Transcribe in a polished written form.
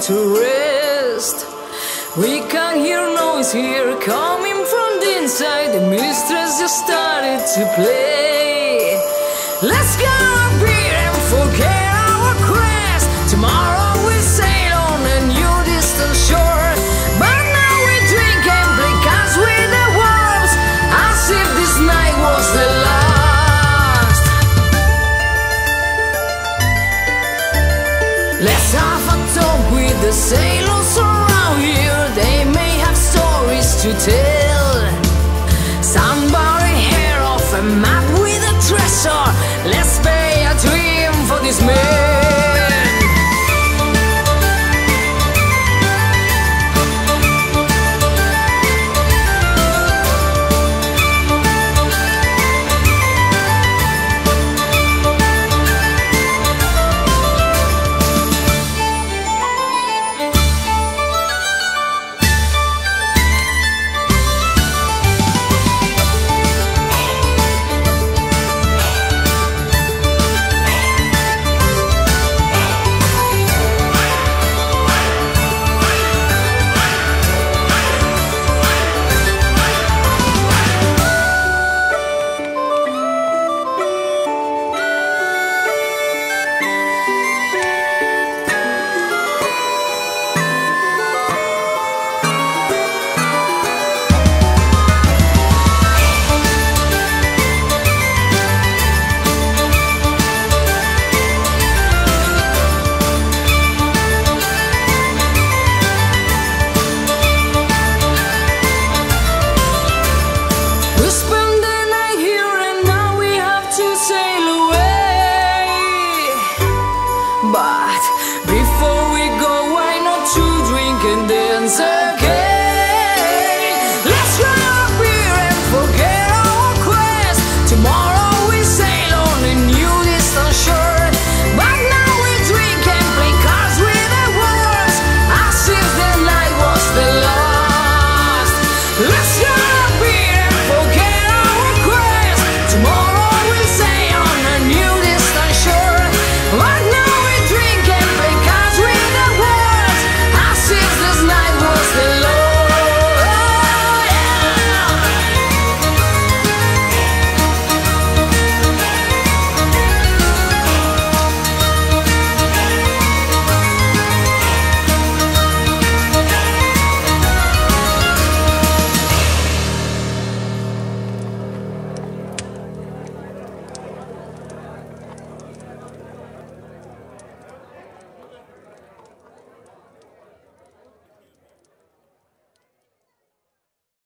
time to rest. We can hear noise here coming from the inside. The mistress just started to play. Let's go up here and forget.